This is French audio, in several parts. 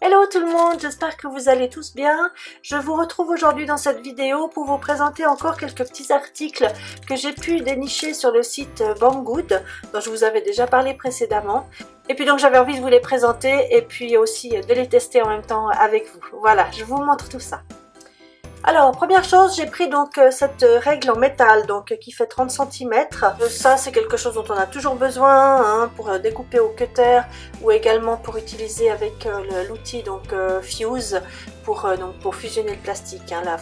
Hello tout le monde, j'espère que vous allez tous bien. Je vous retrouve aujourd'hui dans cette vidéo pour vous présenter encore quelques petits articles que j'ai pu dénicher sur le site Banggood, dont je vous avais déjà parlé précédemment. Et puis donc j'avais envie de vous les présenter et puis aussi de les tester en même temps avec vous. Voilà, je vous montre tout ça. Alors, première chose, j'ai pris donc cette règle en métal donc qui fait 30 cm. Ça, c'est quelque chose dont on a toujours besoin hein, pour découper au cutter ou également pour utiliser avec l'outil donc fuse pour fusionner le plastique, hein, la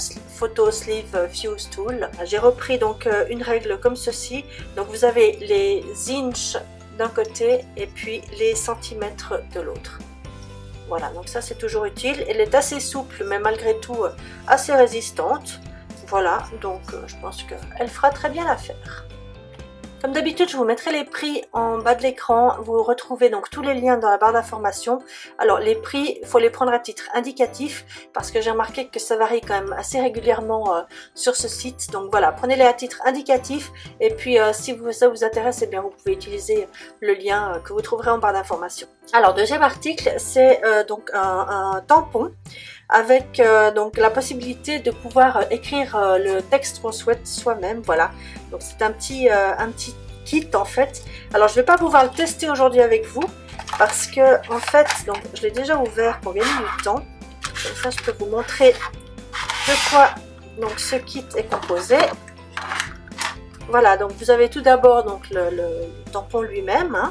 photo sleeve fuse tool. J'ai repris donc une règle comme ceci. Donc vous avez les inches d'un côté et puis les centimètres de l'autre. Voilà, donc ça c'est toujours utile. Elle est assez souple mais malgré tout assez résistante. Voilà, donc je pense qu'elle fera très bien l'affaire. Comme d'habitude, je vous mettrai les prix en bas de l'écran. Vous retrouvez donc tous les liens dans la barre d'information. Alors les prix, il faut les prendre à titre indicatif parce que j'ai remarqué que ça varie quand même assez régulièrement sur ce site. Donc voilà, prenez-les à titre indicatif. Et puis si ça vous intéresse, eh bien, vous pouvez utiliser le lien que vous trouverez en barre d'information. Alors deuxième article, c'est donc un tampon avec donc la possibilité de pouvoir écrire le texte qu'on souhaite soi-même, voilà. Donc c'est un petit kit en fait. Alors je ne vais pas pouvoir le tester aujourd'hui avec vous parce que en fait, donc je l'ai déjà ouvert pour gagner du temps. Comme ça, je peux vous montrer de quoi donc ce kit est composé. Voilà, donc vous avez tout d'abord donc le tampon lui-même, hein,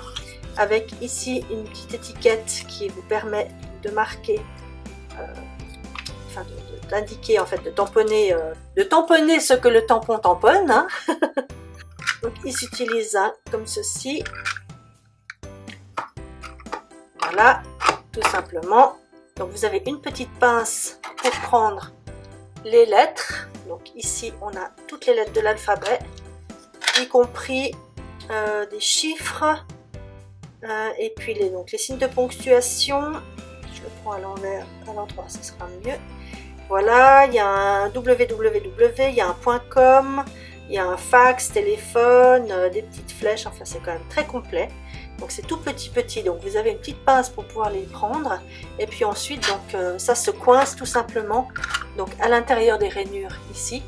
avec ici une petite étiquette qui vous permet de marquer. Enfin d'indiquer en fait, de tamponner ce que le tampon tamponne hein. Donc il s'utilise hein, comme ceci, voilà, tout simplement. Donc vous avez une petite pince pour prendre les lettres, donc ici on a toutes les lettres de l'alphabet y compris des chiffres et puis donc les signes de ponctuation. Je le prends à l'envers, à l'endroit, ça sera mieux. Voilà, il y a un www, il y a un .com, il y a un fax, téléphone, des petites flèches, enfin c'est quand même très complet. Donc c'est tout petit, donc vous avez une petite pince pour pouvoir les prendre. Et puis ensuite, donc ça se coince tout simplement donc à l'intérieur des rainures ici.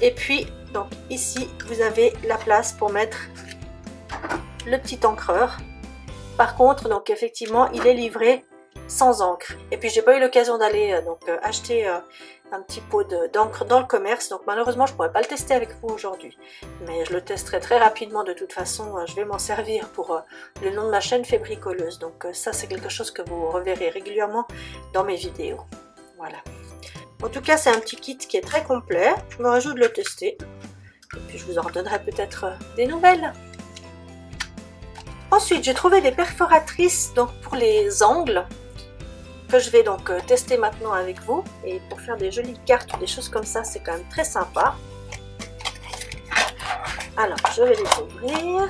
Et puis donc ici, vous avez la place pour mettre le petit encreur. Par contre, donc effectivement, il est livré sans encre. Et puis j'ai pas eu l'occasion d'aller acheter un petit pot d'encre dans le commerce, donc malheureusement je pourrais pas le tester avec vous aujourd'hui, mais je le testerai très rapidement de toute façon. Je vais m'en servir pour le nom de ma chaîne fait bricoleuse, donc ça c'est quelque chose que vous reverrez régulièrement dans mes vidéos. Voilà, en tout cas c'est un petit kit qui est très complet. Je me réjouis de le tester et puis je vous en redonnerai peut-être des nouvelles. Ensuite, j'ai trouvé des perforatrices donc pour les angles que je vais donc tester maintenant avec vous. Et pour faire des jolies cartes ou des choses comme ça, c'est quand même très sympa. Alors, je vais les ouvrir.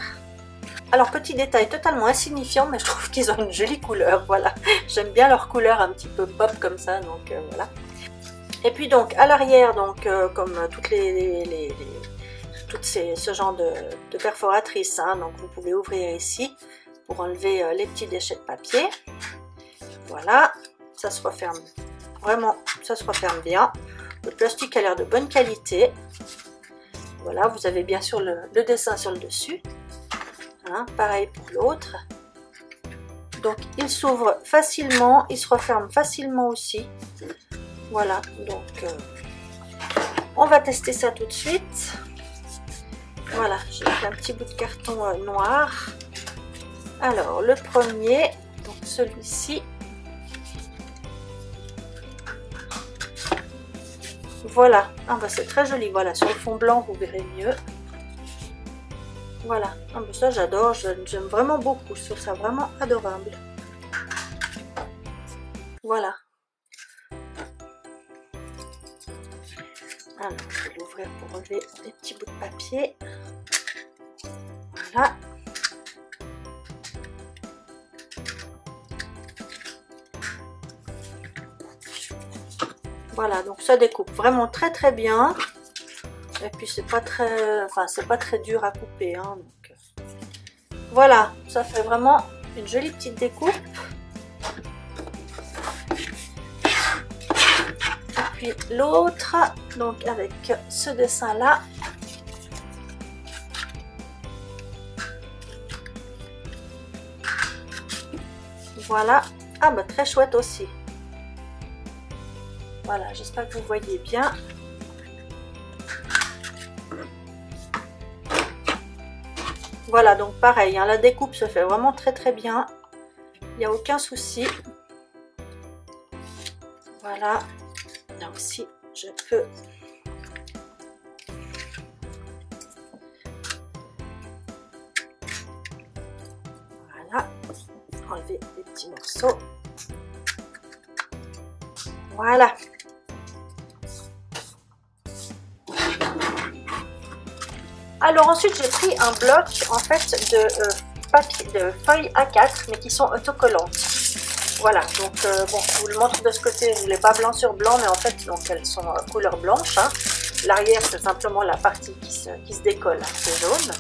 Alors, petit détail totalement insignifiant, mais je trouve qu'ils ont une jolie couleur, voilà. J'aime bien leur couleur un petit peu pop comme ça, donc voilà. Et puis donc, à l'arrière, donc comme toutes ce genre de perforatrice hein, donc vous pouvez ouvrir ici pour enlever les petits déchets de papier. Voilà, ça se referme vraiment, ça se referme bien. Le plastique a l'air de bonne qualité. Voilà, vous avez bien sûr le dessin sur le dessus hein, pareil pour l'autre. Donc il s'ouvre facilement, il se referme facilement aussi. Voilà, donc on va tester ça tout de suite. Voilà, j'ai pris un petit bout de carton noir. Alors, le premier, donc celui-ci. Voilà, ah, bah, c'est très joli. Voilà, sur le fond blanc, vous verrez mieux. Voilà, ah, bah, ça j'adore, j'aime vraiment beaucoup. Je trouve ça vraiment adorable. Voilà. Alors, je vais l'ouvrir pour enlever les petits bouts de papier. Voilà. Voilà, donc ça découpe vraiment très bien. Et puis c'est pas très, enfin c'est pas très dur à couper. Hein, donc. Voilà, ça fait vraiment une jolie petite découpe. puis l'autre, donc avec ce dessin là. Voilà, ah bah très chouette aussi. Voilà, j'espère que vous voyez bien. Voilà, donc pareil, hein, la découpe se fait vraiment très très bien. Il n'y a aucun souci. Voilà, là aussi je peux... Voilà, enlever les petits morceaux. Voilà. Alors ensuite j'ai pris un bloc en fait de feuilles A4 mais qui sont autocollantes. Voilà, donc bon, je vous le montre de ce côté, je ne l'ai pas blanc sur blanc mais en fait donc elles sont couleur blanche. Hein. L'arrière c'est simplement la partie qui se décolle, hein, c'est jaune.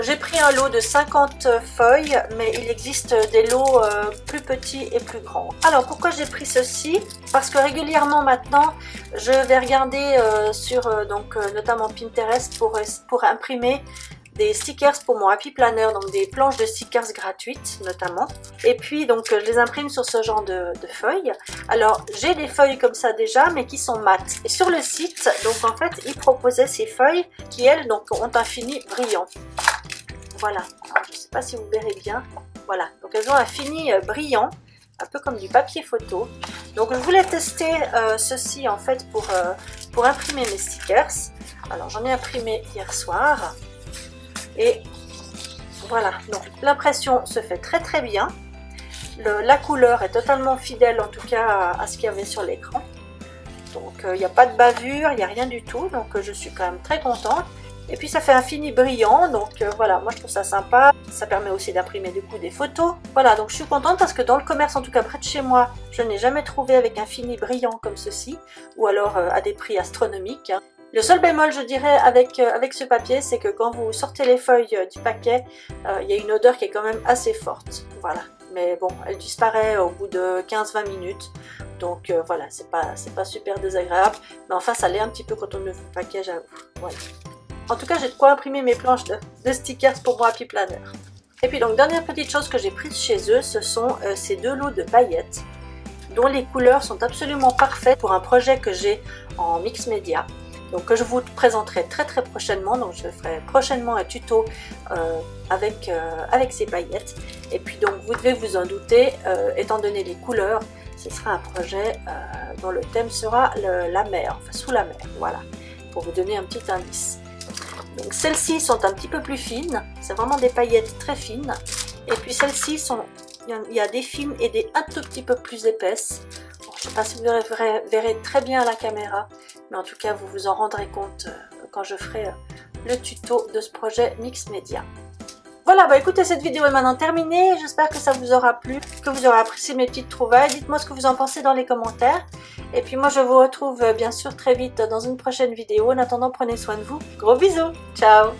J'ai pris un lot de 50 feuilles mais il existe des lots plus petits et plus grands. Alors pourquoi j'ai pris ceci? Parce que régulièrement maintenant je vais regarder sur notamment Pinterest pour imprimer des stickers pour mon happy planner, donc des planches de stickers gratuites notamment. Et puis donc je les imprime sur ce genre de feuilles. Alors j'ai des feuilles comme ça déjà mais qui sont mates. Et sur le site donc en fait ils proposaient ces feuilles qui elles donc ont un fini brillant. Voilà, alors, je ne sais pas si vous verrez bien. Voilà, donc elles ont un fini brillant, un peu comme du papier photo. Donc je voulais tester ceci en fait pour imprimer mes stickers. Alors j'en ai imprimé hier soir. Et voilà, donc l'impression se fait très très bien. La couleur est totalement fidèle en tout cas à ce qu'il y avait sur l'écran. Donc il n'y a pas de bavure, il n'y a rien du tout. Donc je suis quand même très contente. Et puis ça fait un fini brillant, donc voilà, moi je trouve ça sympa. Ça permet aussi d'imprimer du coup des photos. Voilà, donc je suis contente parce que dans le commerce, en tout cas près de chez moi, je n'ai jamais trouvé avec un fini brillant comme ceci, ou alors à des prix astronomiques. Hein. Le seul bémol, je dirais, avec ce papier, c'est que quand vous sortez les feuilles du paquet, il y a une odeur qui est quand même assez forte. Voilà, mais bon, elle disparaît au bout de 15-20 minutes. Donc voilà, c'est pas super désagréable. Mais enfin, ça l'est un petit peu quand on ouvre le paquet, j'avoue. Voilà. En tout cas, j'ai de quoi imprimer mes planches de stickers pour mon happy planner. Et puis donc, dernière petite chose que j'ai prise chez eux, ce sont ces deux lots de paillettes dont les couleurs sont absolument parfaites pour un projet que j'ai en Mixed Media. Donc que je vous présenterai très très prochainement. Donc je ferai prochainement un tuto avec ces paillettes. Et puis donc, vous devez vous en douter, étant donné les couleurs, ce sera un projet dont le thème sera la mer, enfin sous la mer, voilà, pour vous donner un petit indice. Donc celles-ci sont un petit peu plus fines, c'est vraiment des paillettes très fines. Et puis celles-ci sont, il y a des fines et des un tout petit peu plus épaisses. Bon, je ne sais pas si vous verrez très bien à la caméra, mais en tout cas vous vous en rendrez compte quand je ferai le tuto de ce projet Mixed Media. Voilà, bah écoutez, cette vidéo est maintenant terminée. J'espère que ça vous aura plu, que vous aurez apprécié mes petites trouvailles. Dites-moi ce que vous en pensez dans les commentaires. Et puis moi, je vous retrouve bien sûr très vite dans une prochaine vidéo. En attendant, prenez soin de vous. Gros bisous. Ciao.